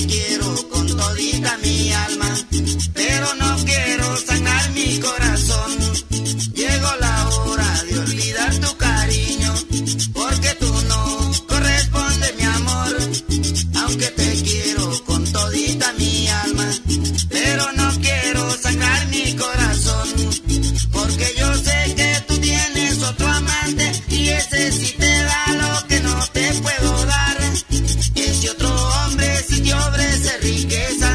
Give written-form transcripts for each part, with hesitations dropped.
te quiero con todita mi alma, pero no quiero sangrar mi corazón. Llegó la hora de olvidar tu cariño, porque tú no correspondes mi amor. Aunque te quiero con todita mi alma, pero no quiero sangrar mi corazón, porque yo sé que tú tienes otro amante y ese sí te da lo que no te puedo dar. Ese otro hombre sí te ofrece riqueza.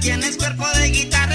tienes cuerpo de guitarra.